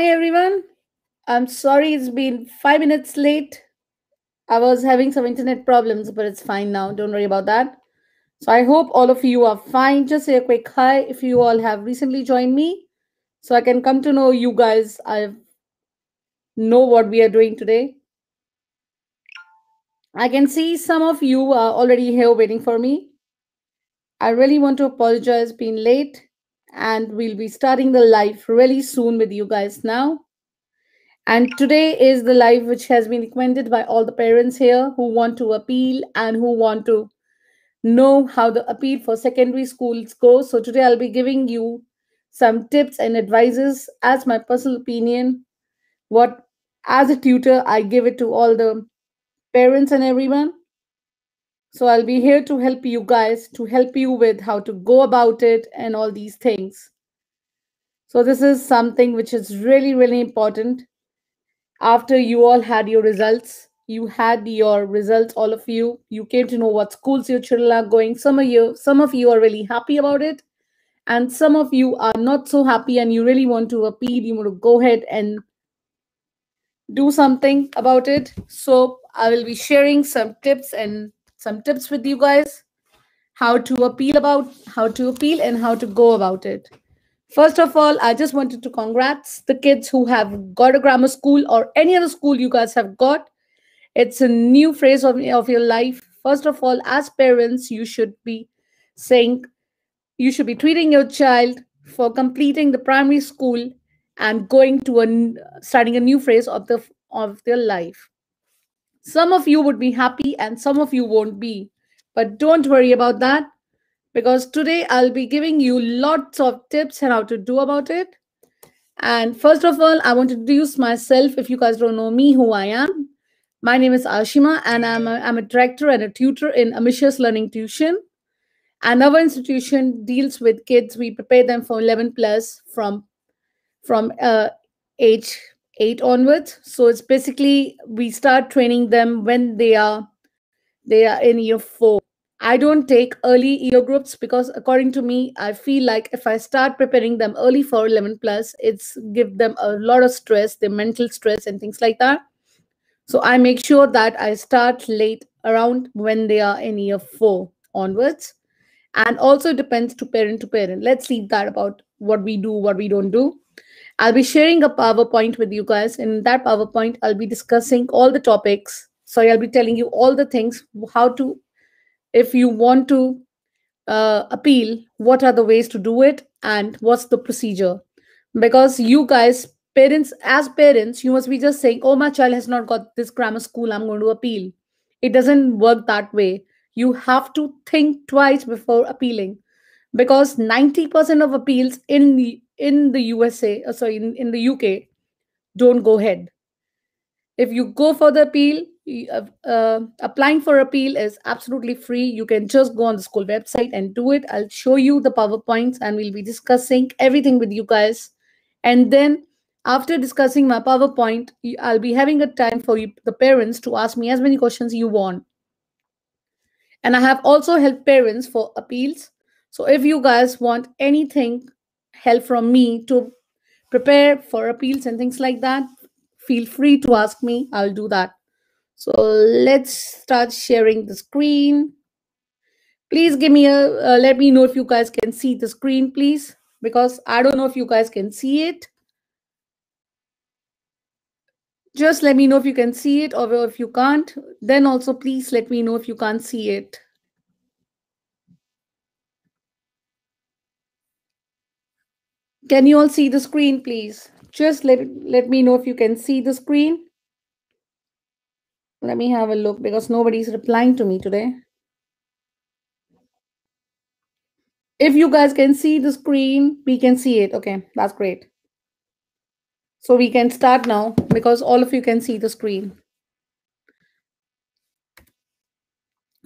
Hi everyone, I'm sorry it's been 5 minutes late. I was having some internet problems, but it's fine now, don't worry about that. So I hope all of you are fine. Just say a quick hi if you all have recently joined me, so I can come to know you guys. I know what we are doing today. I can see some of you are already here waiting for me. I really want to apologize being late, and we'll be starting the live really soon with you guys now. And today is the live which has been recommended by all the parents here who want to appeal and who want to know how the appeal for secondary schools goes. So today I'll be giving you some tips and advices as my personal opinion. What, as a tutor, I give it to all the parents and everyone. So I'll be here to help you guys, to help you with how to go about it and all these things. So this is something which is really, really important. After you all had your results, all of you, you came to know what schools your children are going. Some of you are really happy about it, and some of you are not so happy and you really want to appeal, you want to go ahead and do something about it. So I will be sharing some tips with you guys, how to appeal and how to go about it. First of all, I just wanted to congrats the kids who have got a grammar school or any other school you guys have got. It's a new phase of your life. First of all, as parents, you should be treating your child for completing the primary school and going to starting a new phase of their life. Some of you would be happy and some of you won't be, but don't worry about that, because today I'll be giving you lots of tips on how to do about it. And first of all, I want to introduce myself. If you guys don't know me, who I am. My name is Ashima, and I'm a director and a tutor in Ambitious Learning Tuition. And our institution deals with kids. We prepare them for 11 plus from age 8 onwards. So it's basically, we start training them when they are in year 4. I don't take early year groups because, according to me, I feel like if I start preparing them early for 11 plus, it's give them a lot of stress, their mental stress and things like that. So I make sure that I start late, around when they are in year 4 onwards. And also depends to parent. Let's leave that about what we do, what we don't do. I'll be sharing a PowerPoint with you guys. In that PowerPoint, I'll be discussing all the topics. So I'll be telling you all the things, how to, if you want to appeal, what are the ways to do it and what's the procedure? Because you guys, parents, as parents, you must be just saying, oh, my child has not got this grammar school, I'm going to appeal. It doesn't work that way. You have to think twice before appealing, because 90% of appeals in the UK don't go ahead. If you go for the appeal, applying for appeal is absolutely free. You can just go on the school website and do it. I'll show you the PowerPoints and we'll be discussing everything with you guys. And then after discussing my PowerPoint, I'll be having a time for you, the parents, to ask me as many questions you want. And I have also helped parents for appeals. So if you guys want anything, help from me to prepare for appeals and things like that, feel free to ask me. I'll do that. So let's start sharing the screen. Please give me let me know if you guys can see the screen, please, because I don't know if you guys can see it. Just let me know if you can see it, or if you can't, then also please let me know if you can't see it. Can you all see the screen, please? Just let me know if you can see the screen. Let me have a look, because nobody's replying to me today. If you guys can see the screen, we can see it. Okay, that's great. So we can start now, because all of you can see the screen.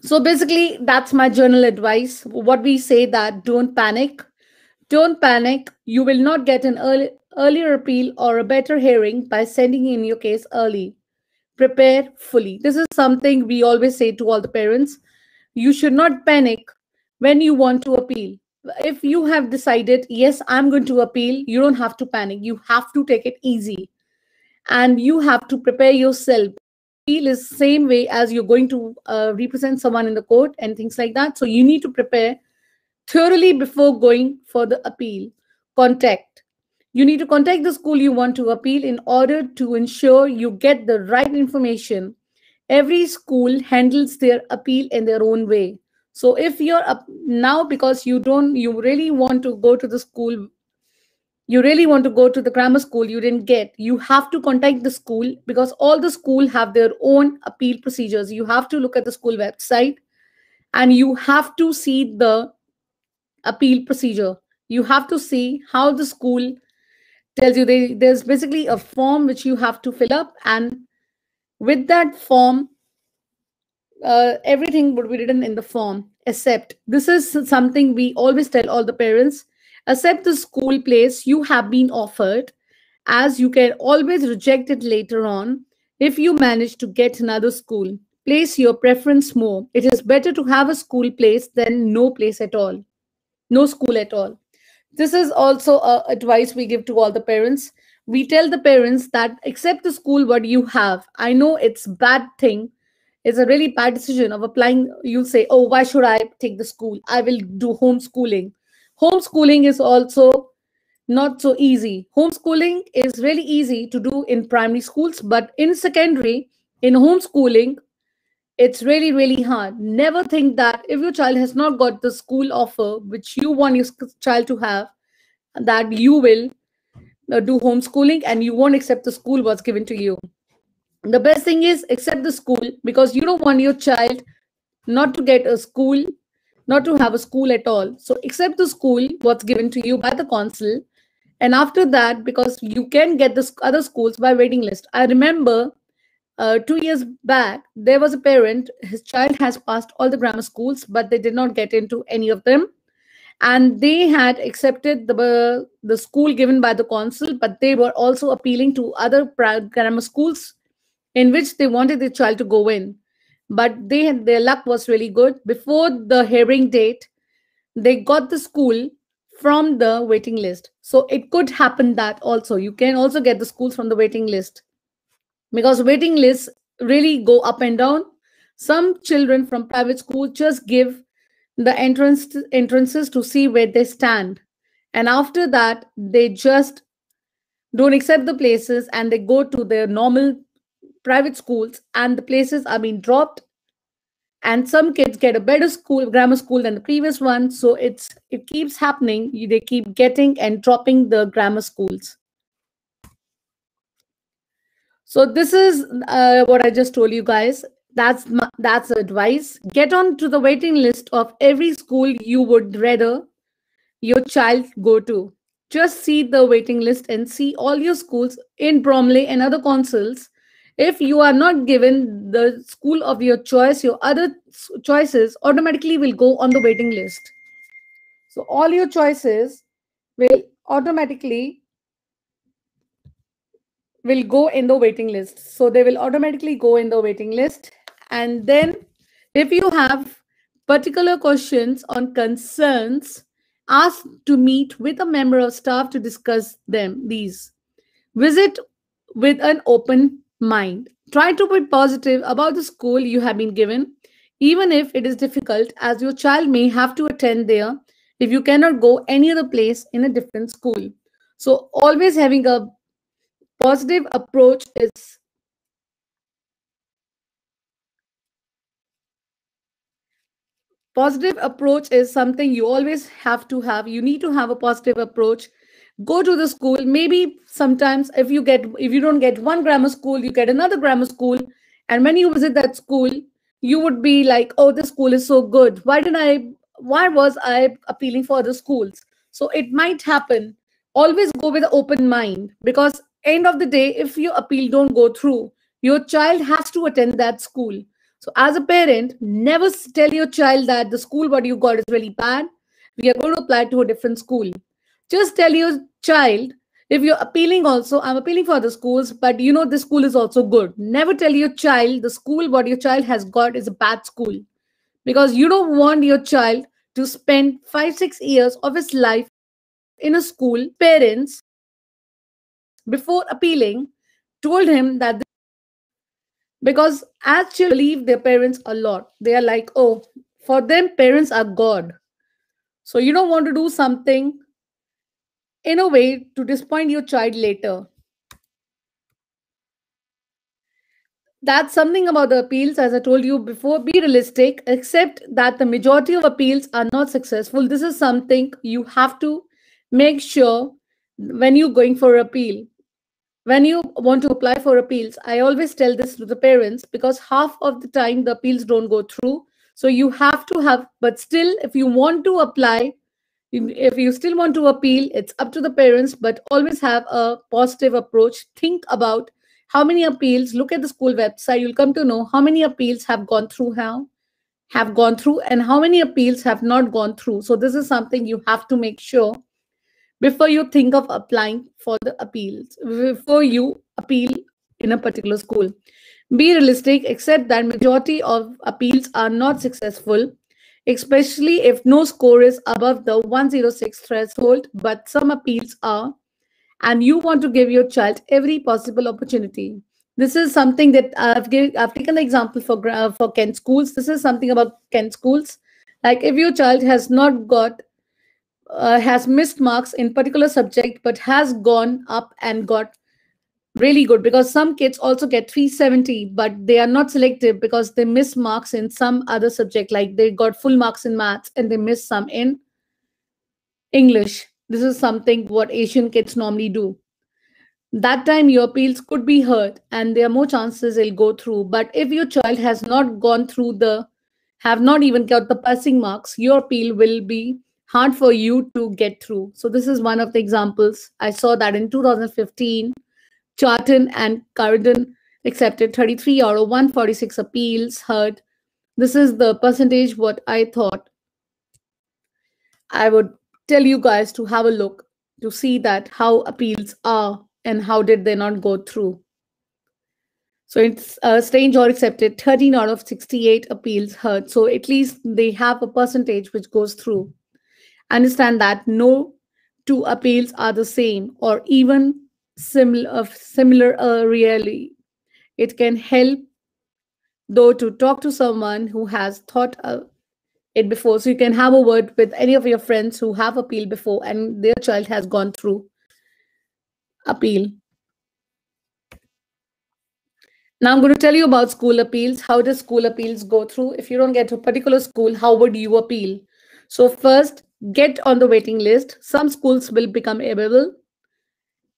So basically, that's my general advice. What we say that don't panic. Don't panic. You will not get an earlier appeal or a better hearing by sending in your case early. Prepare fully. This is something we always say to all the parents. You should not panic when you want to appeal. if you have decided, yes, I'm going to appeal, you don't have to panic. You have to take it easy. And you have to prepare yourself. Appeal is the same way as you're going to represent someone in the court and things like that. So you need to prepare thoroughly before going for the appeal. Contact. You need to contact the school you want to appeal in order to ensure you get the right information. Every school handles their appeal in their own way. So if you're up now because you really want to go to the school, you really want to go to the grammar school you didn't get, you have to contact the school because all the schools have their own appeal procedures. You have to look at the school website and you have to see the appeal procedure. You have to see how the school tells you. There's basically a form which you have to fill up, and with that form, everything would be written in the form, except, this is something we always tell all the parents, accept the school place you have been offered, as you can always reject it later on if you manage to get another school. Place your preference more. It is better to have a school place than no place at all, no school at all. This is also advice we give to all the parents. We tell the parents that accept the school what you have. I know it's bad thing. It's a really bad decision of applying. You'll say, oh, why should I take the school? I will do homeschooling. Homeschooling is also not so easy. Homeschooling is really easy to do in primary schools, but in secondary, in homeschooling, it's really, really hard. Never think that if your child has not got the school offer which you want your child to have, that you will do homeschooling and you won't accept the school what's given to you. The best thing is accept the school, because you don't want your child not to get a school, not to have a school at all. So accept the school what's given to you by the council. And after that, because you can get the other schools by waiting list. I remember 2 years back, there was a parent, his child has passed all the grammar schools, but they did not get into any of them. And they had accepted the school given by the council, but they were also appealing to other grammar schools in which they wanted the child to go in. But their luck was really good. Before the hearing date, they got the school from the waiting list. So it could happen that also. You can also get the schools from the waiting list, because waiting lists really go up and down. Some children from private school just give the entrances to see where they stand. And after that, they just don't accept the places and they go to their normal private schools, and the places are being dropped. And some kids get a better school, grammar school, than the previous one. So it keeps happening. They keep getting and dropping the grammar schools. So this is what I just told you guys. That's advice. Get on to the waiting list of every school you would rather your child go to. Just see the waiting list and see all your schools in Bromley and other councils. If you are not given the school of your choice, your other choices automatically will go on the waiting list. So all your choices will automatically will go in the waiting list. So they will automatically go in the waiting list. And then if you have particular questions on concerns, ask to meet with a member of staff to discuss them. These visit with an open mind. Try to be positive about the school you have been given, even if it is difficult, as your child may have to attend there if you cannot go any other place in a different school. So always having a positive approach is something you always have to have. You need to have a positive approach. Go to the school. Maybe sometimes if you don't get one grammar school, you get another grammar school. And when you visit that school, you would be like, oh, this school is so good. Why was I appealing for other schools? So it might happen. Always go with an open mind, because end of the day, if your appeal don't go through, your child has to attend that school. So as a parent, never tell your child that the school what you got is really bad. We are going to apply to a different school. Just tell your child, if you're appealing also, I'm appealing for the schools, but you know, this school is also good. Never tell your child the school what your child has got is a bad school, because you don't want your child to spend 5-6 years of his life in a school. Parents, before appealing, told him that because as children believe their parents a lot, they are like, oh, for them, parents are God. So you don't want to do something in a way to disappoint your child later. That's something about the appeals, as I told you before, be realistic, except that the majority of appeals are not successful. This is something you have to make sure when you're going for appeal. When you want to apply for appeals, I always tell this to the parents because half of the time the appeals don't go through. So you have to have, but still, if you want to apply, if you still want to appeal, it's up to the parents, but always have a positive approach. Think about how many appeals, look at the school website, you'll come to know how many appeals have gone through, and how many appeals have not gone through. So this is something you have to make sure before you think of applying for the appeals, before you appeal in a particular school. Be realistic, except that majority of appeals are not successful, especially if no score is above the 106 threshold, but some appeals are, and you want to give your child every possible opportunity. This is something that I've taken the example for Kent schools. This is something about Kent schools. Like if your child has not got, has missed marks in particular subject, but has gone up and got really good, because some kids also get 370, but they are not selective because they miss marks in some other subject, like they got full marks in maths and they miss some in English. This is something what Asian kids normally do. That time your appeals could be heard and there are more chances it'll go through. But if your child has not gone through the, have not even got the passing marks, your appeal will be hard for you to get through. So this is one of the examples. I saw that in 2015, Charton and Cardon accepted 33 out of 146 appeals heard. This is the percentage what I thought I would tell you guys to have a look to see that how appeals are and how did they not go through. So it's St Olave's accepted 13 out of 68 appeals heard. So at least they have a percentage which goes through. Understand that no two appeals are the same or even similar really. It can help though to talk to someone who has thought it before. So you can have a word with any of your friends who have appealed before and their child has gone through appeal. Now I'm going to tell you about school appeals. How does school appeals go through? If you don't get to a particular school, how would you appeal? So first, get on the waiting list. Some schools will become available.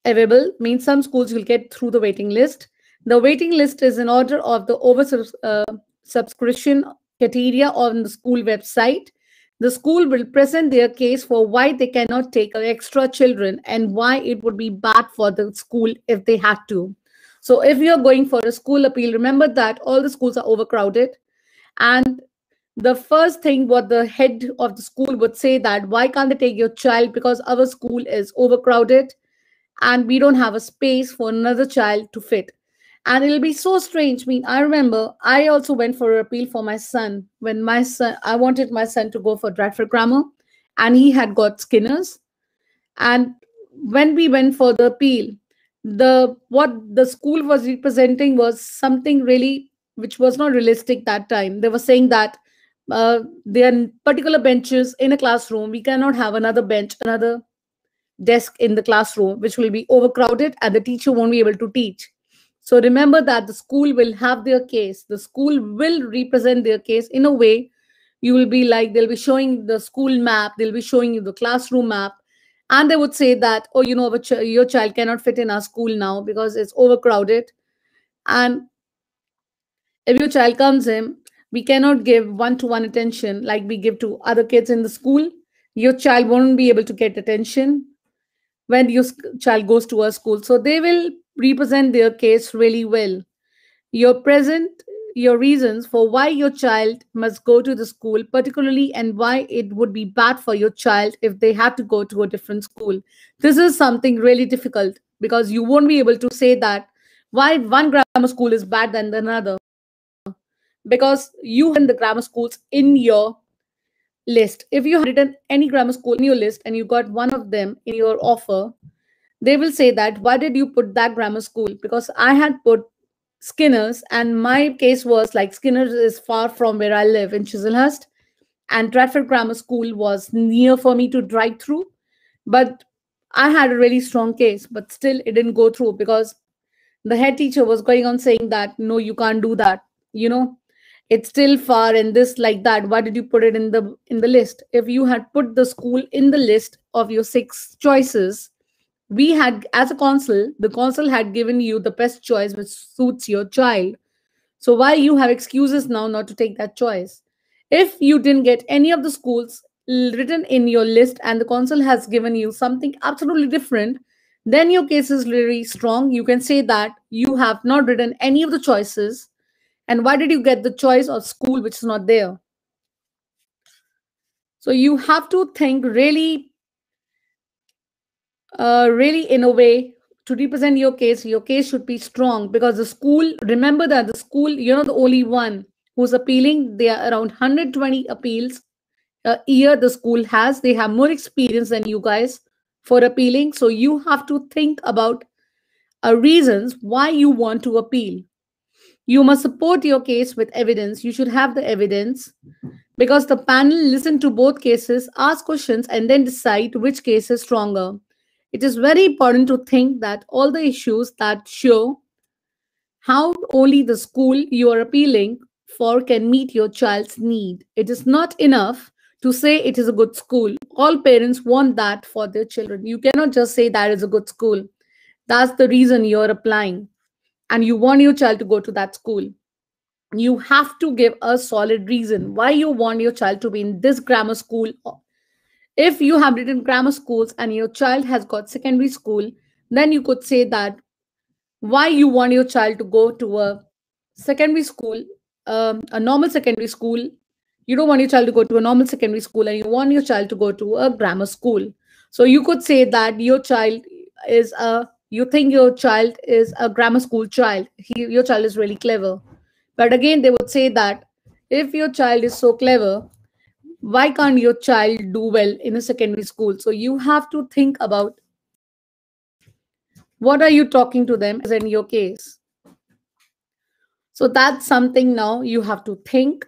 Available means some schools will get through the waiting list. The waiting list is in order of the over-subscription criteria on the school website. The school will present their case for why they cannot take extra children and why it would be bad for the school if they had to. So if you're going for a school appeal, remember that all the schools are overcrowded. And the first thing what the head of the school would say that, why can't they take your child? Because our school is overcrowded and we don't have a space for another child to fit. And it'll be so strange. I mean, I remember I also went for an appeal for my son. When my son, I wanted my son to go for Bradford Grammar and he had got Skinner's. And when we went for the appeal, what the school was representing was something really, which was not realistic that time. They were saying that there are particular benches in a classroom. We cannot have another bench, another desk in the classroom, which will be overcrowded and the teacher won't be able to teach. So remember that the school will have their case. The school will represent their case in a way. You will be like, they'll be showing the school map. They'll be showing you the classroom map. And they would say that, oh, you know, your child cannot fit in our school now because it's overcrowded. And if your child comes in, we cannot give one-to-one attention like we give to other kids in the school. Your child won't be able to get attention when your child goes to our school. So they will represent their case really well. Your reasons for why your child must go to the school particularly and why it would be bad for your child if they had to go to a different school. This is something really difficult because you won't be able to say that why one grammar school is bad than another because you and the grammar schools in your list. If you had written any grammar school in your list and you got one of them in your offer, they will say that, why did you put that grammar school? Because I had put Skinner's, and my case was like Skinner's is far from where I live in Chislehurst, and Trafford Grammar School was near for me to drive through. But I had a really strong case, but still it didn't go through because the head teacher was going on saying that, no, you can't do that. You know, it's still far and this like that. Why did you put it in the list? If you had put the school in the list of your 6 choices, we had, as a council, the council had given you the best choice which suits your child. So why you have excuses now not to take that choice? If you didn't get any of the schools written in your list and the council has given you something absolutely different, then your case is really strong. You can say that you have not written any of the choices, and why did you get the choice of school which is not there? So you have to think really in a way to represent your case. Your case should be strong because the school, remember that the school, you're not the only one who's appealing. There are around 120 appeals a year the school has. They have more experience than you guys for appealing. So you have to think about reasons why you want to appeal. You must support your case with evidence. You should have the evidence because the panel listen to both cases, ask questions, and then decide which case is stronger. It is very important to think that all the issues that show how only the school you are appealing for can meet your child's need. It is not enough to say it is a good school. All parents want that for their children. You cannot just say that is a good school. That's the reason you're applying, and you want your child to go to that school. You have to give a solid reason why you want your child to be in this grammar school. If you have written grammar schools and your child has got secondary school, then you could say that why you want your child to go to a secondary school, a normal secondary school. You don't want your child to go to a normal secondary school and you want your child to go to a grammar school. So you could say that your child is you think your child is a grammar school child. Your child is really clever. But again, they would say that if your child is so clever, why can't your child do well in a secondary school? So you have to think about what are you talking to them in your case. So that's something now you have to think.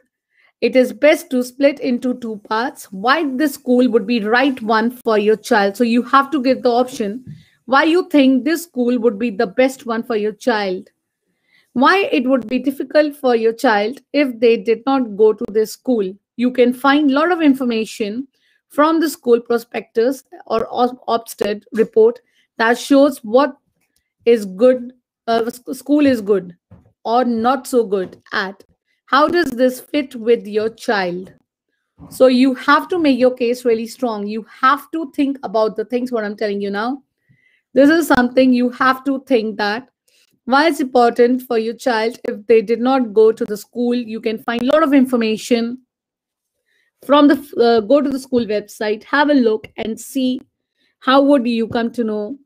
It is best to split into 2 parts. Why this school would be right one for your child. So you have to give the option why you think this school would be the best one for your child. Why it would be difficult for your child if they did not go to this school. You can find a lot of information from the school prospectus or Ofsted report that shows what is good, school is good or not so good at. How does this fit with your child? So you have to make your case really strong. You have to think about the things what I'm telling you now. This is something you have to think that why it's important for your child if they did not go to the school. You can find a lot of information from the go to the school website, have a look and see how would you come to know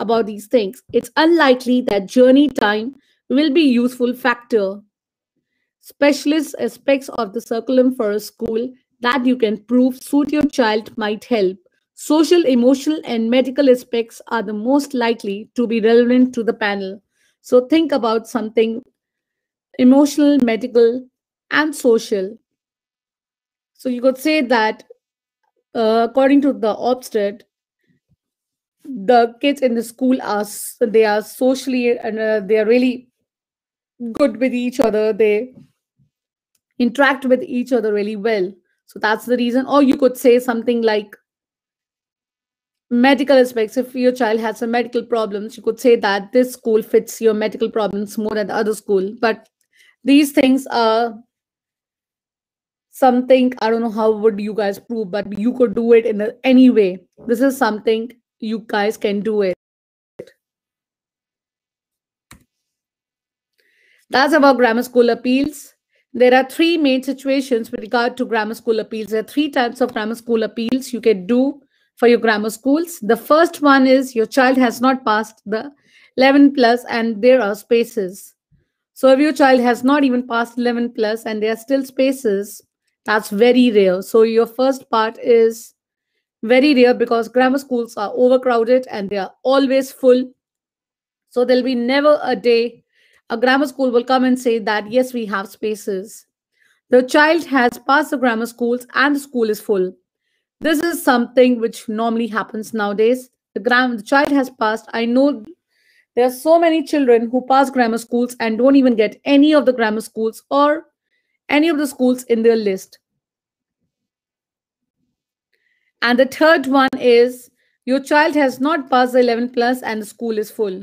about these things. It's unlikely that journey time will be a useful factor. Specialist aspects of the curriculum for a school that you can prove suit your child might help. Social, emotional and medical aspects are the most likely to be relevant to the panel. So think about something emotional, medical and social. So you could say that according to the Ofsted, the kids in the school are socially and they are really good with each other. They interact with each other really well. So that's the reason. Or you could say something like medical aspects. If your child has some medical problems, you could say that this school fits your medical problems more than the other school. But these things are something, I don't know how would you guys prove, but you could do it in any way. This is something you guys can do it. That's about grammar school appeals. There are 3 main situations with regard to grammar school appeals. There are 3 types of grammar school appeals you can do for your grammar schools. The first one is your child has not passed the 11+ and there are spaces. So if your child has not even passed 11+ and there are still spaces, That's very rare. So your first part is very rare because grammar schools are overcrowded and they are always full. So there'll be never a day a grammar school will come and say that, yes, we have spaces. The child has passed the grammar schools and the school is full. This is something which normally happens nowadays. The child has passed. I know there are so many children who pass grammar schools and don't even get any of the grammar schools or any of the schools in their list. And the third one is your child has not passed the 11 plus and the school is full.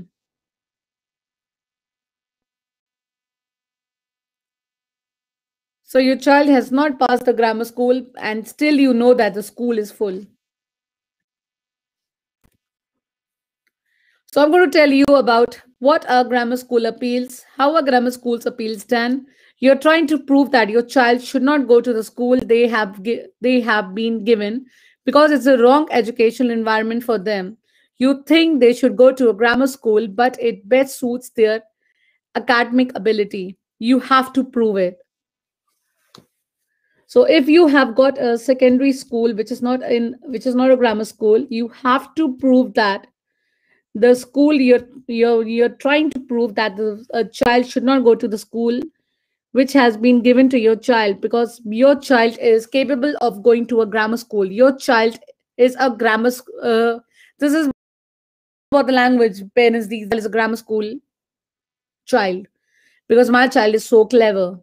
So your child has not passed the grammar school and still you know that the school is full. So I'm going to tell you about what are grammar school appeals, how are grammar schools appeals done. You're trying to prove that your child should not go to the school they have been given because it's a wrong educational environment for them. You think they should go to a grammar school, but it best suits their academic ability. You have to prove it. So if you have got a secondary school which is not a grammar school, you have to prove that the school you're trying to prove that a child should not go to the school which has been given to your child, because your child is capable of going to a grammar school. Your child is a grammar school. This is what the language parents these days is a grammar school child, because my child is so clever.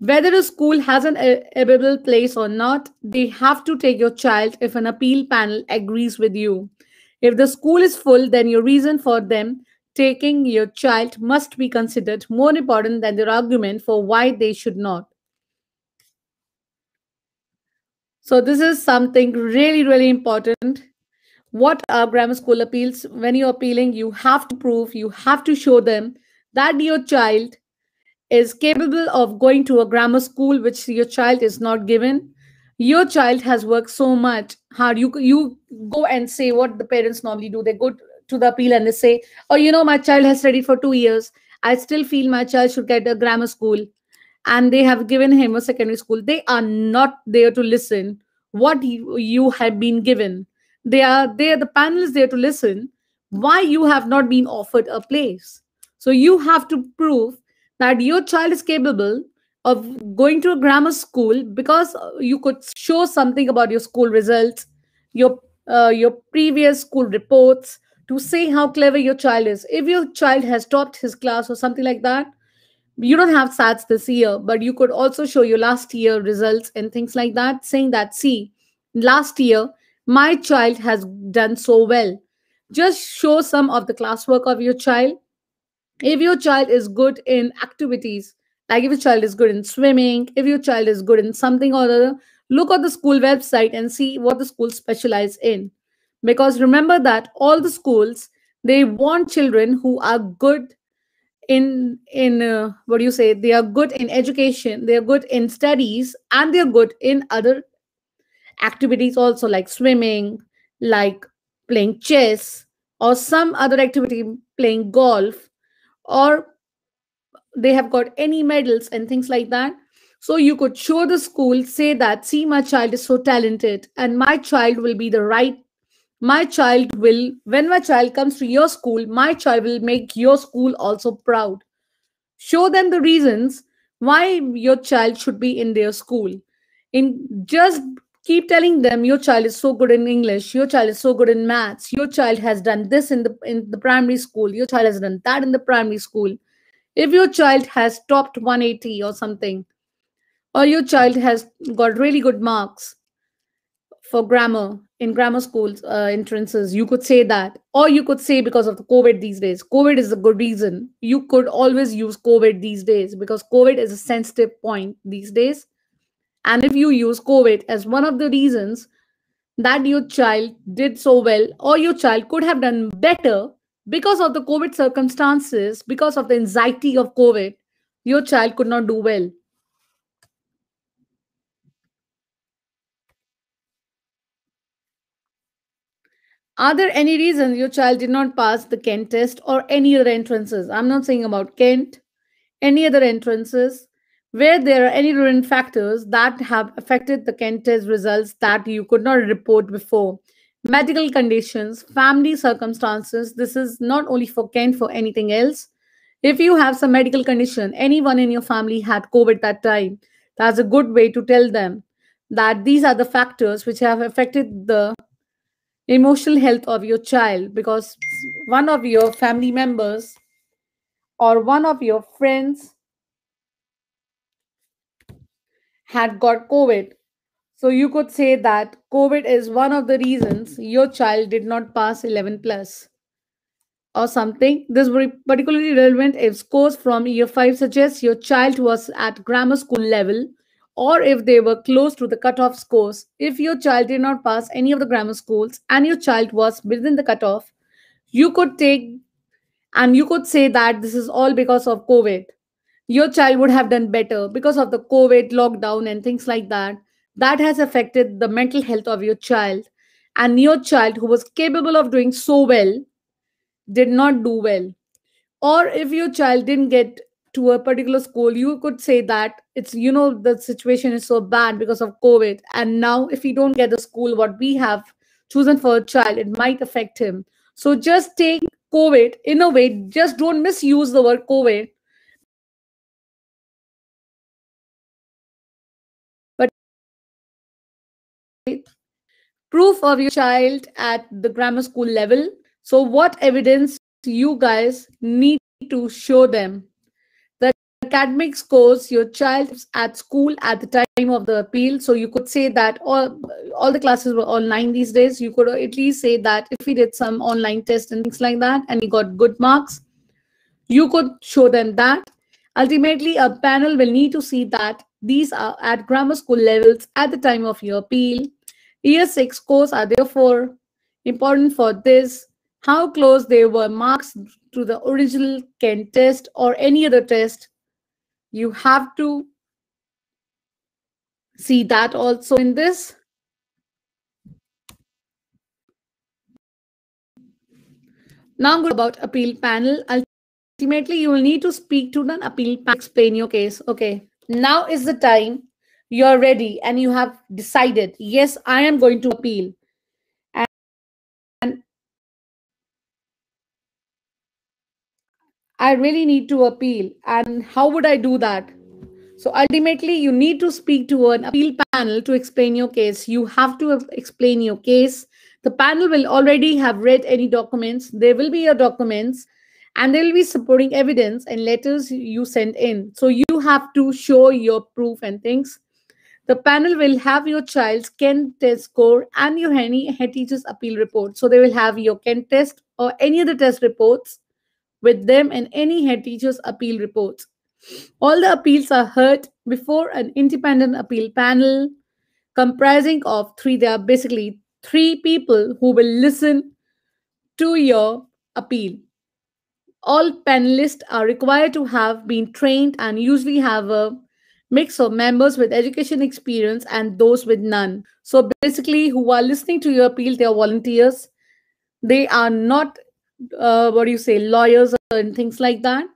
Whether a school has an available place or not, they have to take your child if an appeal panel agrees with you. If the school is full, then your reason for them taking your child must be considered more important than their argument for why they should not. So this is something really, really important. What are grammar school appeals? When you're appealing, you have to prove, you have to show them that your child is capable of going to a grammar school which your child is not given. Your child has worked so much hard. You go and say what the parents normally do. They go to the appeal and they say, oh, you know, my child has studied for 2 years. I still feel my child should get a grammar school. And they have given him a secondary school. They are not there to listen what you have been given. The panel is there to listen why you have not been offered a place. So you have to prove that your child is capable of going to a grammar school, because you could show something about your school results, your previous school reports, to say how clever your child is. If your child has topped his class or something like that, you don't have SATs this year, but you could also show your last year results and things like that, saying that, see, last year, my child has done so well. Just show some of the classwork of your child. If your child is good in activities, like if your child is good in swimming, if your child is good in something or other, look at the school website and see what the school specializes in. Because remember that all the schools, they want children who are good they are good in education, they are good in studies, and they are good in other activities also, like swimming, like playing chess, or some other activity, playing golf, or they have got any medals and things like that. So you could show the school, say that, see, my child is so talented, and when my child comes to your school, my child will make your school also proud. Show them the reasons why your child should be in their school. Just keep telling them your child is so good in English, your child is so good in maths, your child has done this in the primary school, your child has done that in the primary school. If your child has topped 180 or something, or your child has got really good marks for grammar in grammar schools entrances, you could say that. Or you could say, because of the COVID these days, COVID is a good reason. You could always use COVID these days, because COVID is a sensitive point these days. And if you use COVID as one of the reasons that your child did so well, or your child could have done better because of the COVID circumstances, because of the anxiety of COVID, your child could not do well. Are there any reasons your child did not pass the Kent test or any other entrances? I'm not saying about Kent, any other entrances. where there are any relevant factors that have affected the Kent test results that you could not report before. Medical conditions, family circumstances. This is not only for Kent, for anything else. If you have some medical condition, anyone in your family had COVID that time, that's a good way to tell them that these are the factors which have affected the emotional health of your child, because one of your family members or one of your friends had got COVID. So you could say that COVID is one of the reasons your child did not pass 11 plus or something. This would be particularly relevant if scores from year 5 suggest your child was at grammar school level, or if they were close to the cutoff scores. If your child did not pass any of the grammar schools and your child was within the cutoff, you could take and you could say that this is all because of COVID. Your child would have done better because of the COVID lockdown and things like that. That has affected the mental health of your child, and your child, who was capable of doing so well, did not do well. Or if your child didn't get to a particular school, you could say that it's, you know, the situation is so bad because of COVID, and now if we don't get the school what we have chosen for a child, it might affect him. So just take COVID in a way, just don't misuse the word COVID. Proof of your child at the grammar school level. So what evidence you guys need to show them? The academic scores your child is at school at the time of the appeal. So you could say that all the classes were online these days. You could at least say that if we did some online tests and things like that and we got good marks, you could show them that. Ultimately, a panel will need to see that these are at grammar school levels at the time of your appeal. Year 6 scores are therefore important for this. How close they were marks to the original Kent test or any other test. You have to see that also in this. Now I'm going about appeal panel. Ultimately, you will need to speak to an appeal panel, explain your case. Okay, now is the time you're ready and you have decided, yes, I am going to appeal. And I really need to appeal. And how would I do that? So ultimately, you need to speak to an appeal panel to explain your case. You have to explain your case. The panel will already have read any documents. There will be your documents. And there will be supporting evidence and letters you send in. So you have to show your proof and things. The panel will have your child's Kent test score and your head teacher's appeal report. So they will have your Kent test or any other test reports with them and any head teacher's appeal reports. All the appeals are heard before an independent appeal panel comprising of three. There are basically three people who will listen to your appeal. All panelists are required to have been trained and usually have a mix of members with education experience and those with none. So basically, who are listening to your appeal, they are volunteers. They are not, lawyers and things like that.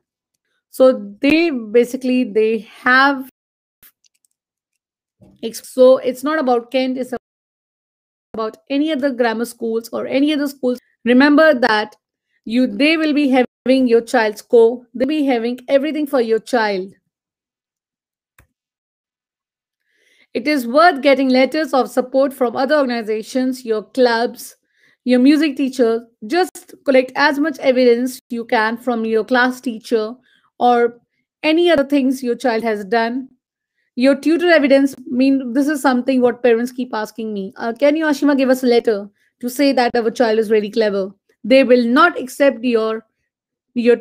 So they have, so it's not about Kent, it's about any other grammar schools or any other schools. Remember that they will be having your child's score, they'll be having everything for your child. It is worth getting letters of support from other organizations, your clubs, your music teacher. Just collect as much evidence you can from your class teacher or any other things your child has done. Your tutor evidence, this is something what parents keep asking me. Can you, Ashima, give us a letter to say that our child is really clever? They will not accept your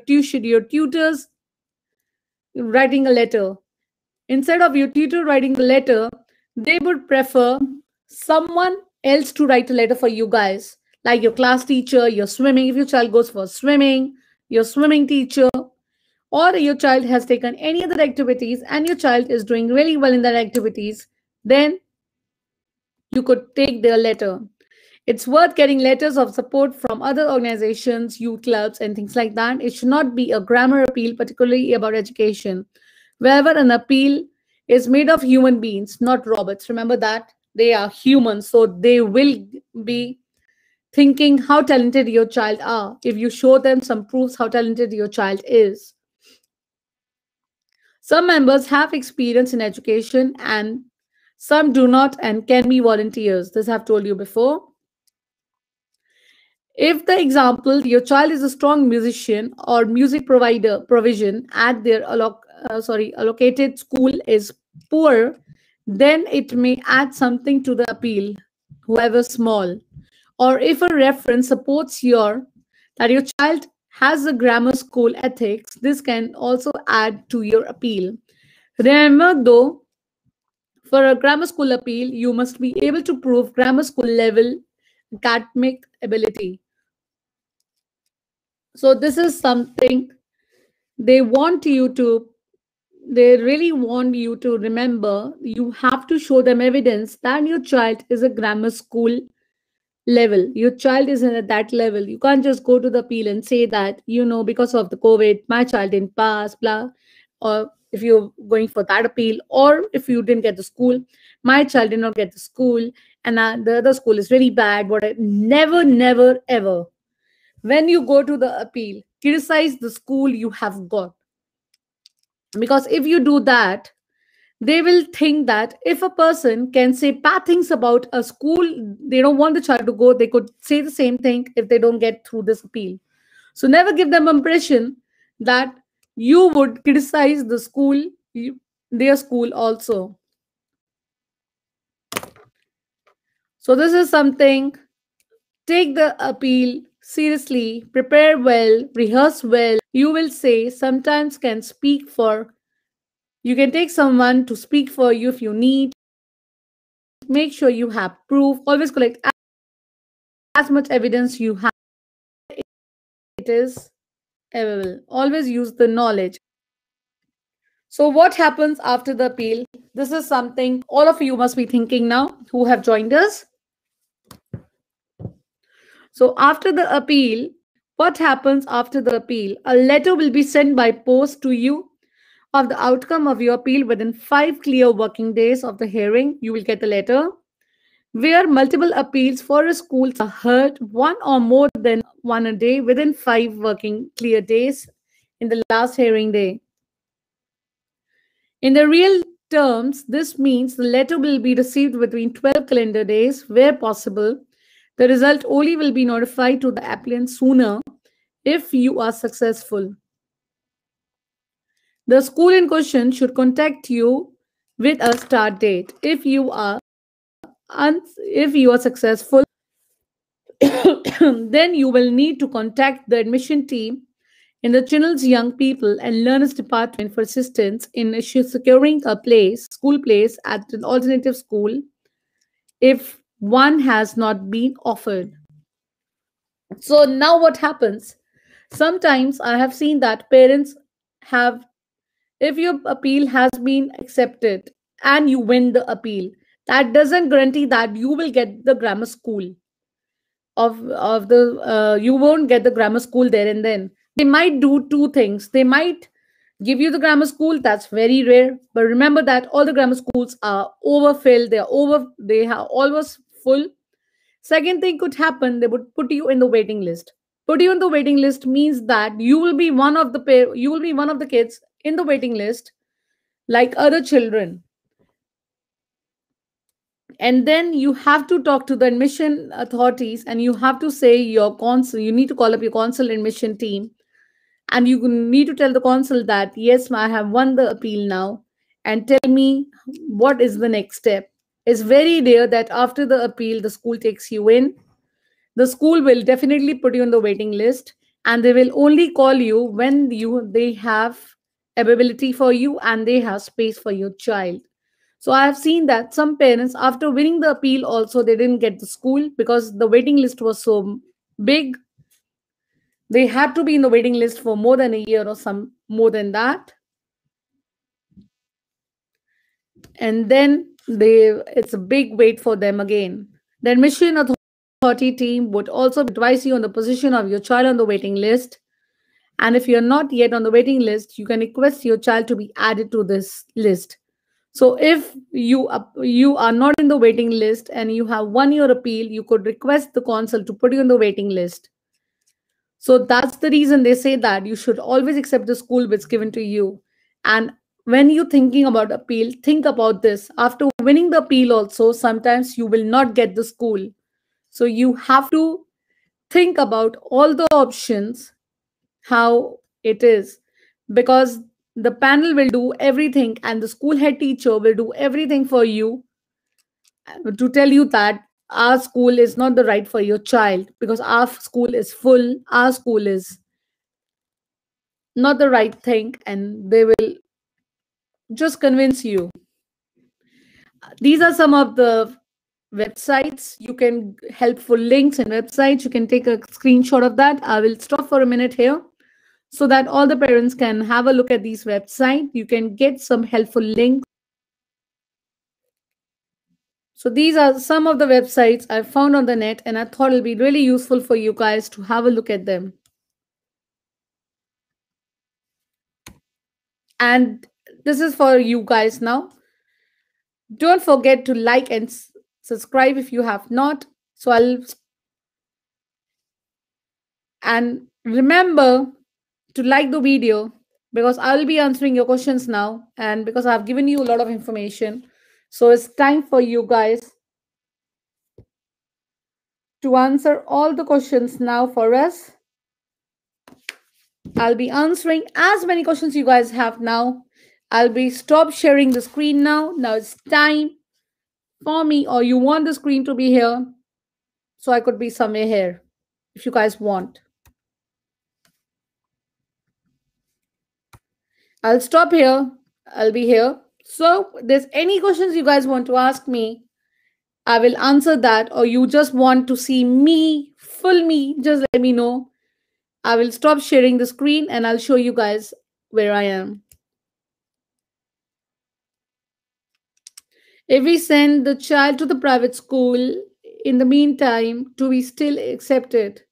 tutors writing a letter. Instead of your tutor writing a letter, they would prefer someone else to write a letter for you guys, like your class teacher, your swimming, if your child goes for swimming, your swimming teacher, or your child has taken any other activities and your child is doing really well in that activities, then you could take their letter. It's worth getting letters of support from other organizations, youth clubs, and things like that. It should not be a grammar appeal, particularly about education. wherever an appeal is made of human beings, not robots. Remember that they are humans, so they will be thinking how talented your child are. If you show them some proofs how talented your child is. Some members have experience in education and some do not and can be volunteers. This I've told you before. If, the example, your child is a strong musician or music provider provision at their allocated school is poor, then it may add something to the appeal, however small. Or if a reference supports that your child has a grammar school ethics, this can also add to your appeal. Remember though, for a grammar school appeal, you must be able to prove grammar school level academic ability. So this is something they really want you to remember. You have to show them evidence that your child is a grammar school level. Your child isn't at that level. You can't just go to the appeal and say that, you know, because of the COVID, my child didn't pass, blah. Or if you're going for that appeal, or if you didn't get the school, my child did not get the school, and the other school is really bad. What? Never, never, ever. When you go to the appeal, criticize the school you have got. Because if you do that, they will think that if a person can say bad things about a school they don't want the child to go, they could say the same thing if they don't get through this appeal. So never give them impression that you would criticize the school, their school also. So this is something. Take the appeal seriously, prepare well, rehearse well. You will say sometimes can speak for. You can take someone to speak for you if you need. Make sure you have proof. Always collect as much evidence you have. It is available. Always use the knowledge. So what happens after the appeal? This is something all of you must be thinking now who have joined us. So after the appeal, what happens after the appeal? A letter will be sent by post to you of the outcome of your appeal within 5 clear working days of the hearing. You will get the letter where multiple appeals for a school are heard, one or more than one a day within 5 working clear days in the last hearing day. In the real terms, this means the letter will be received between 12 calendar days where possible. The result only will be notified to the applicant sooner if you are successful. The school in question should contact you with a start date if you are successful. Then you will need to contact the admission team in the Channel's Young People and Learners Department for assistance in securing a school place at an alternative school if one has not been offered. So now what happens? Sometimes I have seen that parents have, if your appeal has been accepted and you win the appeal, that doesn't guarantee that you will get the grammar school. You won't get the grammar school there and then. They might do two things. They might give you the grammar school. That's very rare. But remember that all the grammar schools are overfilled. They are always full. Second thing could happen. They would put you in the waiting list. Put you on the waiting list means that you will be one of the kids in the waiting list, like other children. And then you have to talk to the admission authorities, and you have to say your council. You need to call up your council admission team, and you need to tell the council that yes, I have won the appeal now, and tell me what is the next step. It's very rare that after the appeal the school takes you in. The school will definitely put you on the waiting list, and they will only call you when they have availability for you and they have space for your child. So I have seen that some parents, after winning the appeal also, they didn't get the school because the waiting list was so big. They had to be in the waiting list for more than a year or some more than that. And then it's a big wait for them again. The admission authority team would also advise you on the position of your child on the waiting list And if you're not yet on the waiting list, you can request your child to be added to this list. So if you are not in the waiting list and you have won your appeal, you could request the council to put you on the waiting list. So that's the reason they say that you should always accept the school which is given to you. And when you're thinking about appeal, think about this. After winning the appeal also, sometimes you will not get the school. So you have to think about all the options, how it is, because the panel will do everything and the school head teacher will do everything for you to tell you that our school is not the right for your child, because our school is full, our school is not the right thing, and they will just convince you. These are some of the websites. You can helpful links and websites. You can take a screenshot of that. I will stop for a minute here so that all the parents can have a look at these websites. You can get some helpful links. So these are some of the websites I found on the net, and I thought it'll be really useful for you guys to have a look at them. And this is for you guys now. Don't forget to like and subscribe if you have not. So and remember to like the video, because I'll be answering your questions now, and because I've given you a lot of information. So it's time for you guys to answer all the questions now for us. I'll be answering as many questions you guys have now. I'll be stop sharing the screen now. Now it's time for me, or you want the screen to be here. So I could be somewhere here if you guys want. I'll stop here. I'll be here. So if there's any questions you guys want to ask me, I will answer that. Or you just want to see me, full me, just let me know. I will stop sharing the screen and I'll show you guys where I am. If we send the child to the private school, in the meantime, to be still accepted.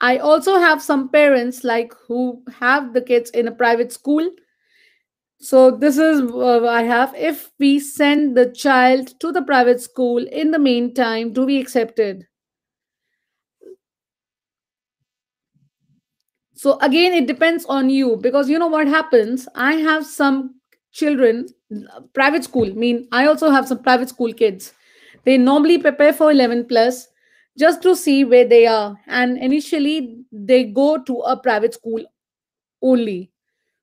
I also have some parents like who have the kids in a private school. So this is what I have. If we send the child to the private school, in the meantime, to be accepted. So again, it depends on you, because you know what happens. I have some children, private school, I also have some private school kids. They normally prepare for 11 plus, just to see where they are. And initially, they go to a private school only.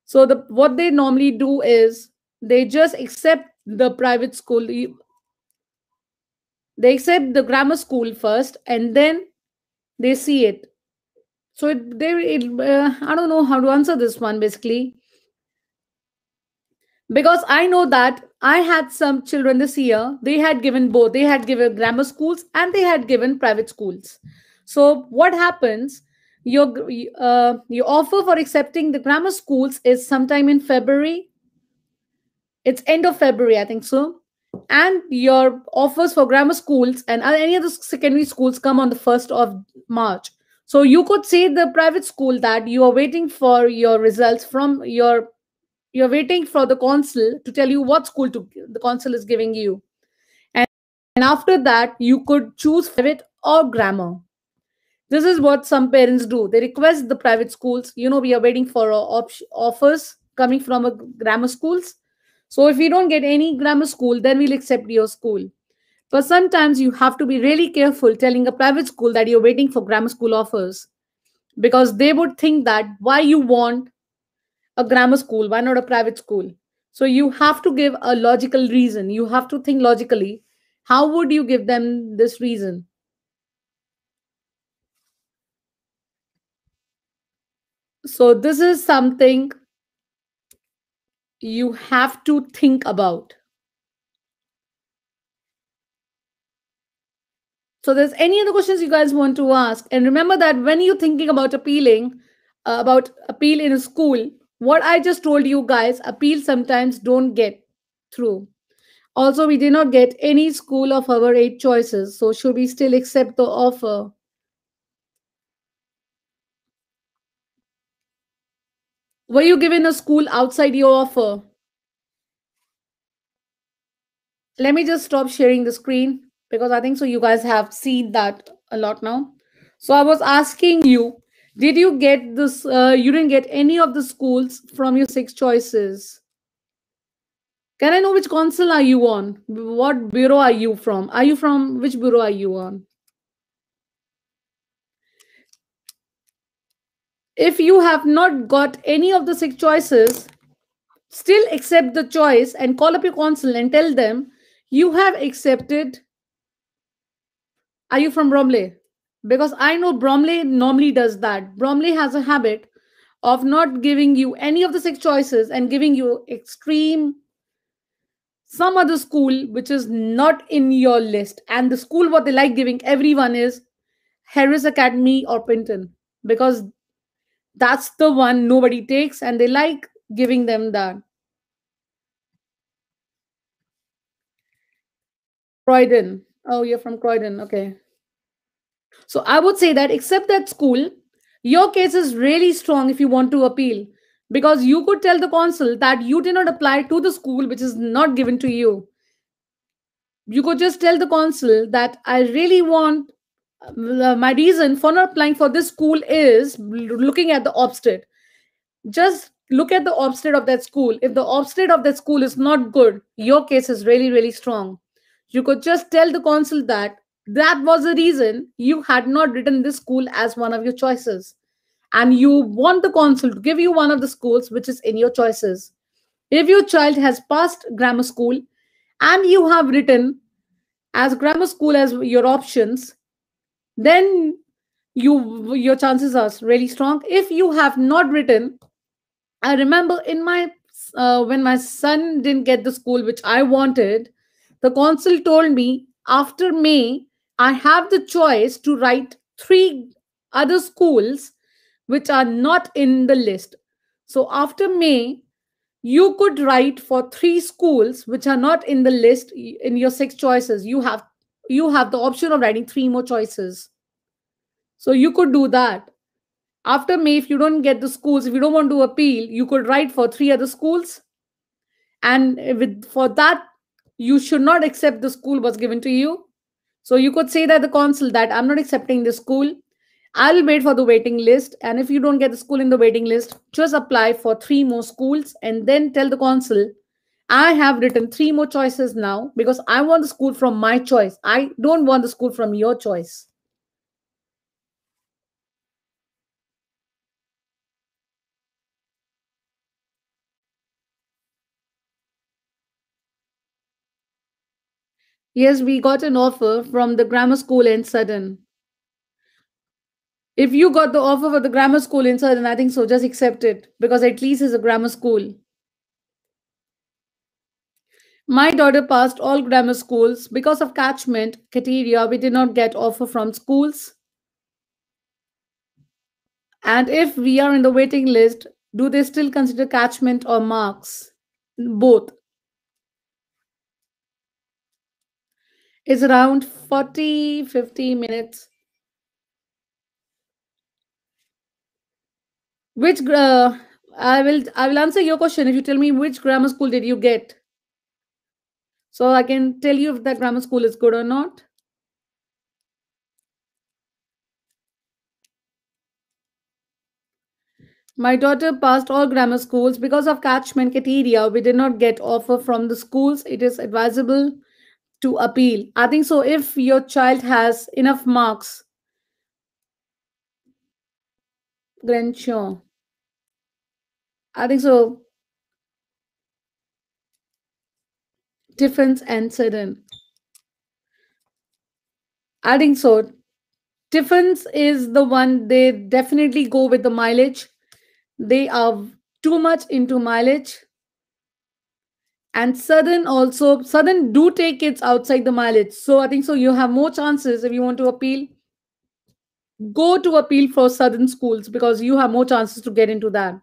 So what they normally do is they just accept the private school. They accept the grammar school first, and then they see it. So I don't know how to answer this one, basically. Because I know that I had some children this year, they had given both. They had given grammar schools and they had given private schools. So what happens, your offer for accepting the grammar schools is sometime in February. It's end of February, I think so. And your offers for grammar schools and any other secondary schools come on the 1st of March. So you could say the private school that you are waiting for your results from your you're waiting for the council to tell you what school the council is giving you. And after that, you could choose private or grammar. This is what some parents do. They request the private schools. You know, we are waiting for offers coming from grammar schools. So if you don't get any grammar school, then we'll accept your school. But sometimes you have to be really careful telling a private school that you're waiting for grammar school offers, because they would think that why you want a grammar school, why not a private school? So you have to give a logical reason. You have to think logically. How would you give them this reason? So this is something you have to think about. So there's any other questions you guys want to ask. And remember that when you're thinking about appeal in a school, what I just told you guys, appeals sometimes don't get through. Also, we did not get any school of our 8 choices. So should we still accept the offer? Were you given a school outside your offer? Let me just stop sharing the screen because I think so you guys have seen that a lot now. So I was asking you, did you get this? You didn't get any of the schools from your 6 choices. Can I know which council are you on? What bureau are you from? Are you from which bureau are you on? If you have not got any of the 6 choices, still accept the choice and call up your council and tell them you have accepted. Are you from Bromley? Because I know Bromley normally does that. Bromley has a habit of not giving you any of the 6 choices and giving you extreme some other school which is not in your list. And the school what they like giving everyone is Harris Academy or Pinton, because that's the one nobody takes and they like giving them that. Croydon. Oh, you're from Croydon. Okay. So I would say that except that school, your case is really strong if you want to appeal, because you could tell the council that you did not apply to the school which is not given to you. You could just tell the council that I really want, my reason for not applying for this school is looking at the Ofsted. Just look at the Ofsted of that school. If the Ofsted of that school is not good, your case is really, really strong. You could just tell the council that that was the reason you had not written this school as one of your choices. And you want the council to give you one of the schools which is in your choices. If your child has passed grammar school and you have written as grammar school as your options, then your chances are really strong. If you have not written, I remember in my when my son didn't get the school which I wanted, the council told me after May, I have the choice to write 3 other schools which are not in the list. So after May, you could write for 3 schools which are not in the list in your 6 choices. You have the option of writing 3 more choices. So you could do that. After May, if you don't get the schools, if you don't want to appeal, you could write for 3 other schools. And for that, you should not accept the school was given to you. So you could say that the council that I'm not accepting the school. I'll wait for the waiting list. And if you don't get the school in the waiting list, just apply for 3 more schools and then tell the council, I have written 3 more choices now because I want the school from my choice. I don't want the school from your choice. Yes, we got an offer from the grammar school in Southern. If you got the offer for the grammar school in Southern, I think so, just accept it because at least it's a grammar school. My daughter passed all grammar schools. Because of catchment criteria, we did not get offer from schools. And if we are in the waiting list, do they still consider catchment or marks? Both. It's around 40-50 minutes. Which I will answer your question if you tell me which grammar school did you get. So I can tell you if that grammar school is good or not. My daughter passed all grammar schools. Because of catchment criteria, we did not get offer from the schools. It is advisable to appeal. I think so if your child has enough marks. Grenshaw. I think so. Difference and sudden. I think so. Difference is the one they definitely go with the mileage. They are too much into mileage. And Southern also, Southern do take kids outside the mileage. So I think so you have more chances if you want to appeal. Go to appeal for Southern schools because you have more chances to get into that.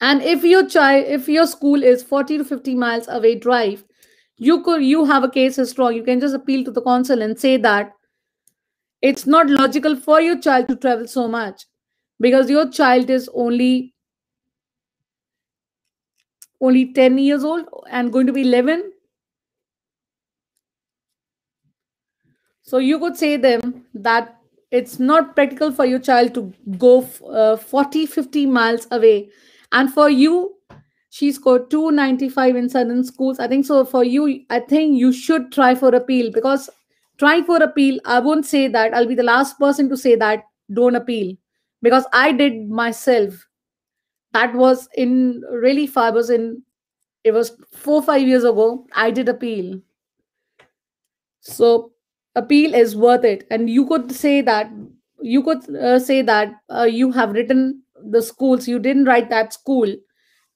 And if your child, if your school is 40 to 50 miles away drive, you have a case as strong. You can just appeal to the council and say that it's not logical for your child to travel so much because your child is only only 10 years old and going to be 11. So you could say them that it's not practical for your child to go 40-50 miles away. And for you, she scored 295 in certain schools. I think so for you, I think you should try for appeal, because trying for appeal, I won't say that. I'll be the last person to say that don't appeal, because I did myself. That was in really far, it was 4 or 5 years ago. I did appeal. So appeal is worth it. And you could say that, you have written the schools. You didn't write that school,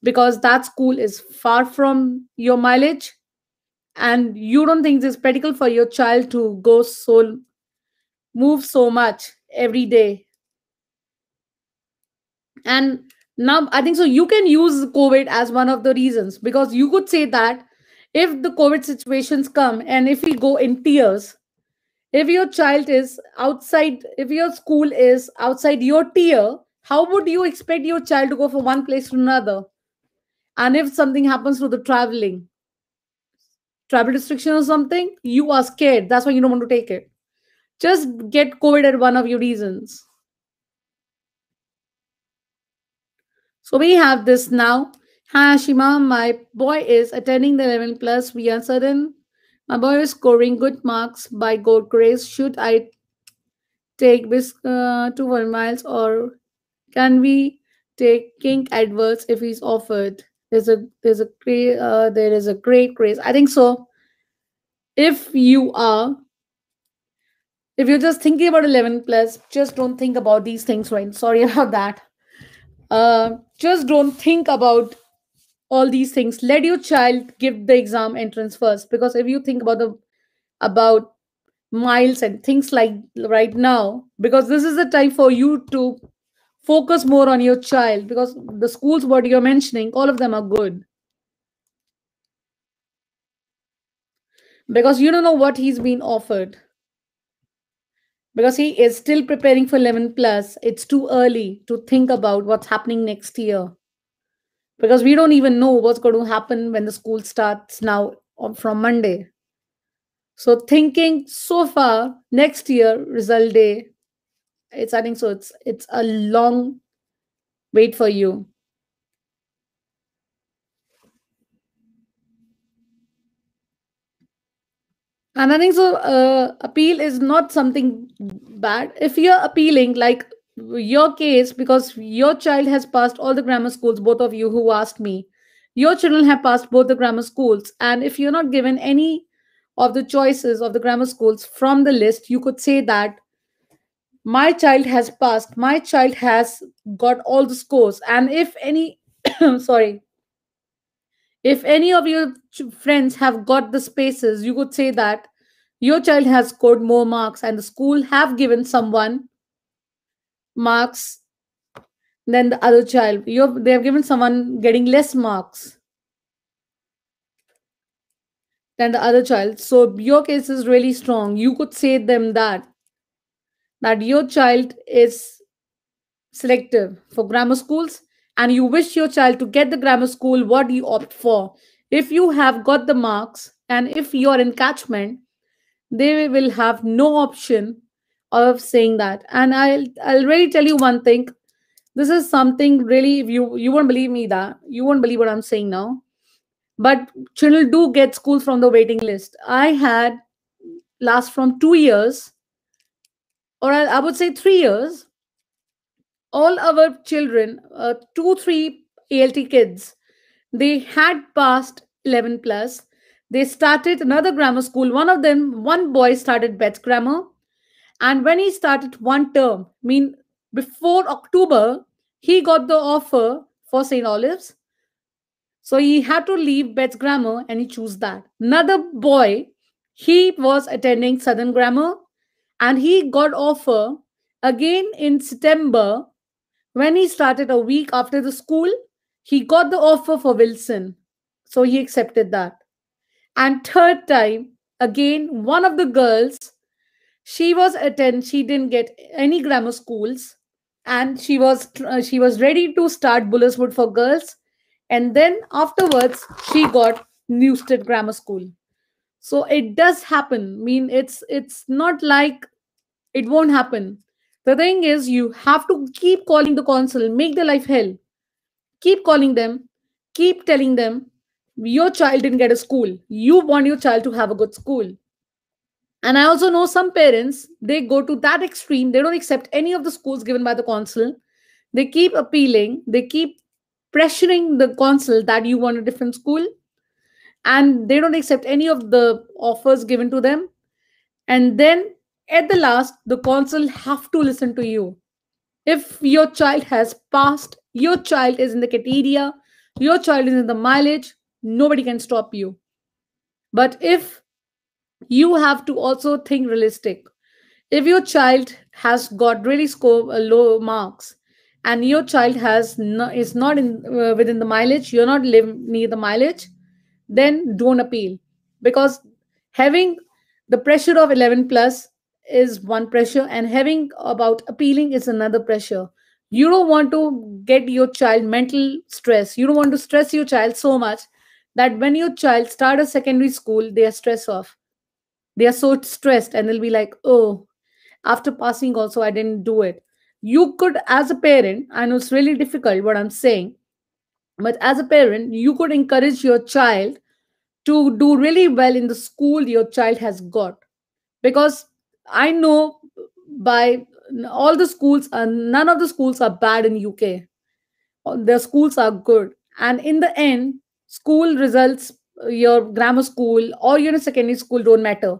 because that school is far from your mileage and you don't think it's practical for your child to go move so much every day. And now I think so you can use COVID as one of the reasons, because you could say that if the COVID situations come and if we go in tiers, if your child is outside, if your school is outside your tier, how would you expect your child to go from one place to another? And if something happens to the travel restriction or something, you are scared. That's why you don't want to take it. Just get COVID at one of your reasons. So we have this now. Hi, Ashima. My boy is attending the 11 plus. We are certain my boy is scoring good marks by God grace. Should I take this 2 1 miles, or can we take King Edwards if he's offered? There is a great grace. I think so. If you're just thinking about 11 plus, just don't think about these things, right? Sorry about that. Just don't think about all these things. Let your child give the exam entrance first, because if you think about miles and things like right now, because this is the time for you to focus more on your child, because the schools what you're mentioning, all of them are good. Because you don't know what he's been offered. Because he is still preparing for 11 plus, it's too early to think about what's happening next year. Because we don't even know what's going to happen when the school starts now from Monday. So thinking so far, next year, result day, it's a long wait for you. And I think so appeal is not something bad. If you're appealing, like your case, because your child has passed all the grammar schools, both of you who asked me, your children have passed both the grammar schools. And if you're not given any of the choices of the grammar schools from the list, you could say that my child has passed, my child has got all the scores. And if any, if any of your friends have got the spaces, you could say that your child has scored more marks and the school have given someone marks than the other child. They have given someone getting less marks than the other child. So your case is really strong. You could say them that your child is selective for grammar schools, and you wish your child to get the grammar school, what do you opt for? If you have got the marks and if you're in catchment, they will have no option of saying that. And I'll really tell you one thing. This is something really, you won't believe me that. You won't believe what I'm saying now. But children do get schools from the waiting list. I had last from 2 years, or I would say 3 years, all our children, 2-3 ALT kids, they had passed 11 plus. They started another grammar school. One of them, one boy started Beds Grammar. And when he started one term, I mean, before October, he got the offer for St Olave's. So he had to leave Beds Grammar and he chose that. Another boy, he was attending Southern Grammar and he got offer again in September. When he started a week after the school, he got the offer for Wilson. So he accepted that. And third time, again, one of the girls, she didn't get any grammar schools. And she was ready to start Bullers Wood for girls. And then afterwards, she got Newstead Grammar School. So it does happen. I mean, it's not like it won't happen. The thing is, you have to keep calling the council, make their life hell. Keep calling them, keep telling them, your child didn't get a school. You want your child to have a good school. And I also know some parents, they go to that extreme. They don't accept any of the schools given by the council. They keep appealing. They keep pressuring the council that you want a different school. And they don't accept any of the offers given to them. And then at the last, the council have to listen to you. If your child has passed, your child is in the criteria, your child is in the mileage, nobody can stop you. But if you have to also think realistic, if your child has got really low marks and your child has is not in within the mileage, you're not living near the mileage, then don't appeal, because having the pressure of 11 plus is one pressure and having about appealing is another pressure. You don't want to get your child mental stress. You don't want to stress your child so much that when your child starts a secondary school, they are stressed off. They are so stressed and they'll be like, oh, after passing also, I didn't do it. You could, as a parent, I know it's really difficult what I'm saying, but as a parent, you could encourage your child to do really well in the school your child has got. Because I know by all the schools, none of the schools are bad in UK. Their schools are good. And in the end, school results, your grammar school or your secondary school don't matter.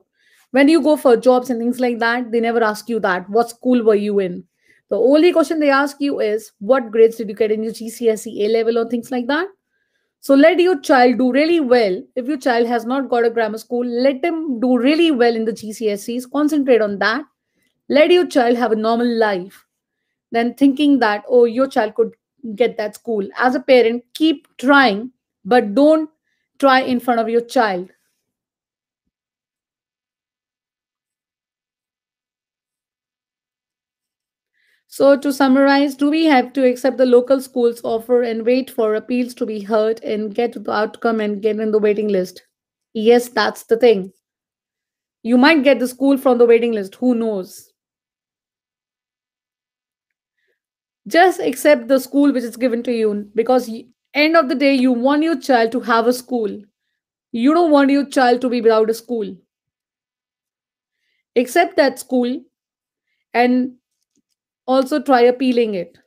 When you go for jobs and things like that, they never ask you that. What school were you in? The only question they ask you is, what grades did you get in your GCSE, A level or things like that? So let your child do really well. If your child has not got a grammar school, let them do really well in the GCSEs. Concentrate on that. Let your child have a normal life. Then thinking that, oh, your child could get that school. As a parent, keep trying, but don't try in front of your child. So to summarize, do we have to accept the local school's offer and wait for appeals to be heard and get to the outcome and get in the waiting list? Yes, that's the thing. You might get the school from the waiting list. Who knows? Just accept the school which is given to you, because end of the day, you want your child to have a school. You don't want your child to be without a school. Accept that school and also try appealing it.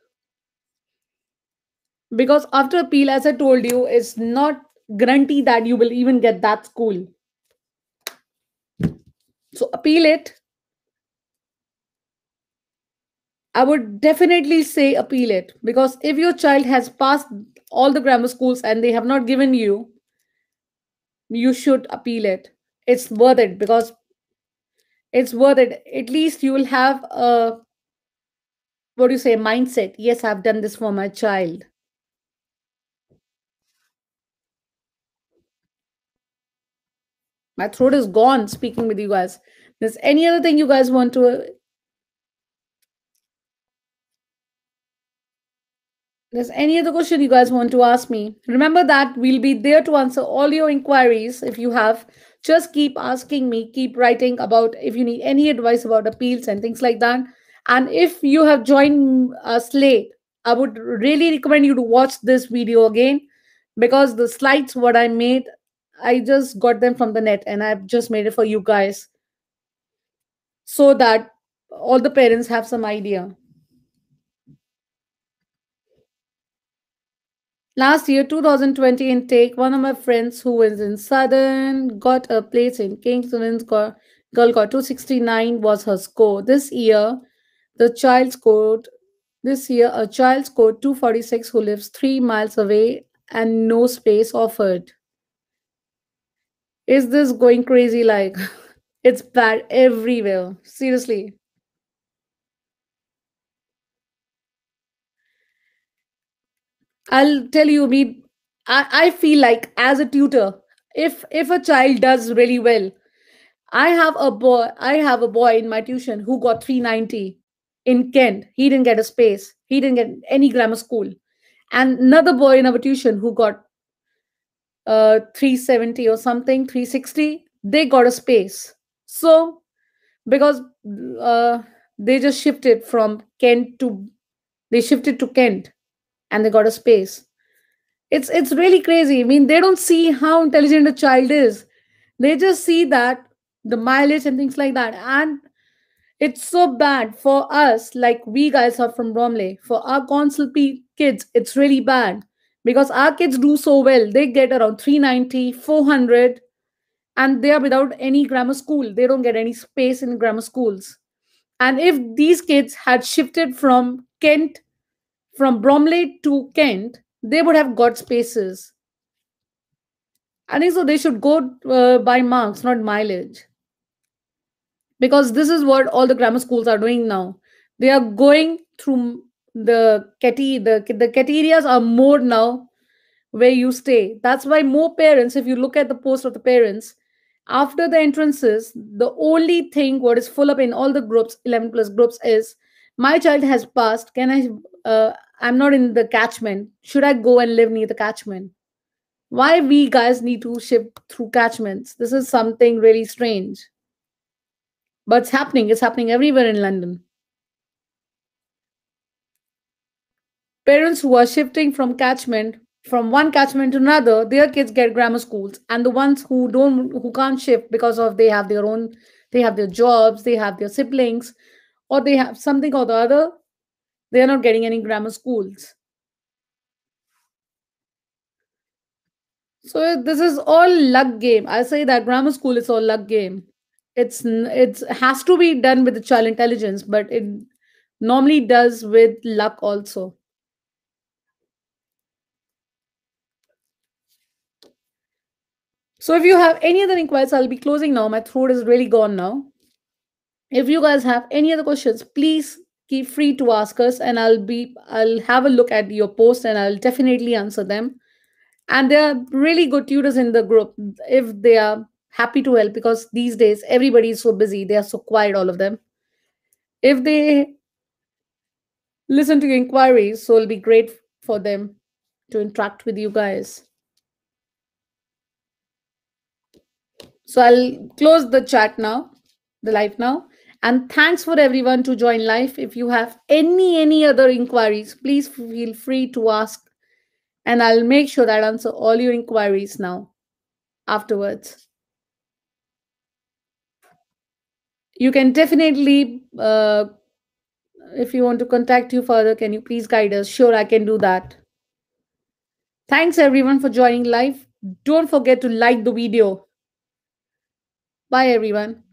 Because after appeal, as I told you, it's not guarantee that you will even get that school. So appeal it. I would definitely say appeal it, because if your child has passed all the grammar schools and they have not given you, you should appeal it. It's worth it, because it's worth it. At least you will have a, what do you say, mindset. Yes, I've done this for my child. My throat is gone speaking with you guys. There's any other thing you guys want to... There's any other question you guys want to ask me? Remember that we'll be there to answer all your inquiries. If you have, just keep asking me, keep writing about if you need any advice about appeals and things like that. And if you have joined us late, I would really recommend you to watch this video again, because the slides what I made, I just got them from the net and I've just made it for you guys so that all the parents have some idea. Last year, 2020 intake, one of my friends who was in Southern got a place in Kingston's. Girl got 269 was her score. This year, a child scored 246 who lives 3 miles away and no space offered. Is this going crazy? Like, it's bad everywhere. Seriously. I'll tell you, I feel like as a tutor, if a child does really well, I have a boy in my tuition who got 390 in Kent. He didn't get a space. He didn't get any grammar school. And another boy in Abertuition who got 370 or something, 360, they got a space. So because they just shifted from Kent to, they shifted to Kent and they got a space. It's really crazy. I mean, they don't see how intelligent a child is. They just see that the mileage and things like that. And it's so bad for us, like we guys are from Bromley. For our council kids, it's really bad because our kids do so well. They get around 390, 400, and they are without any grammar school. They don't get any space in grammar schools. And if these kids had shifted from Kent, from Bromley to Kent, they would have got spaces. I think so they should go by marks, not mileage. Because this is what all the grammar schools are doing now. They are going through the criterias are more now where you stay. That's why more parents, if you look at the post of the parents, after the entrances, the only thing what is full up in all the groups, 11 plus groups is, my child has passed, can I, I'm not in the catchment, should I go and live near the catchment? Why we guys need to shift through catchments? This is something really strange. But it's happening everywhere in London. Parents who are shifting from catchment, from one catchment to another, their kids get grammar schools. And the ones who don't, who can't shift because of they have their own, they have their jobs, they have their siblings, or they have something or the other, they are not getting any grammar schools. So this is all luck game. I say that grammar school is all luck game. It has to be done with the child intelligence, but it normally does with luck also. So if you have any other inquiries, I'll be closing now. My throat is really gone now. If you guys have any other questions, please keep free to ask us, and I'll have a look at your post and I'll definitely answer them. And there are really good tutors in the group if they are happy to help, because these days everybody is so busy. They are so quiet, all of them. If they listen to your inquiries, so it'll be great for them to interact with you guys. So I'll close the chat now, the live now. And thanks for everyone to join live. If you have any other inquiries, please feel free to ask. And I'll make sure that I answer all your inquiries now afterwards. You can definitely, if you want to contact you further, can you please guide us? Sure, I can do that. Thanks everyone for joining live. Don't forget to like the video. Bye everyone.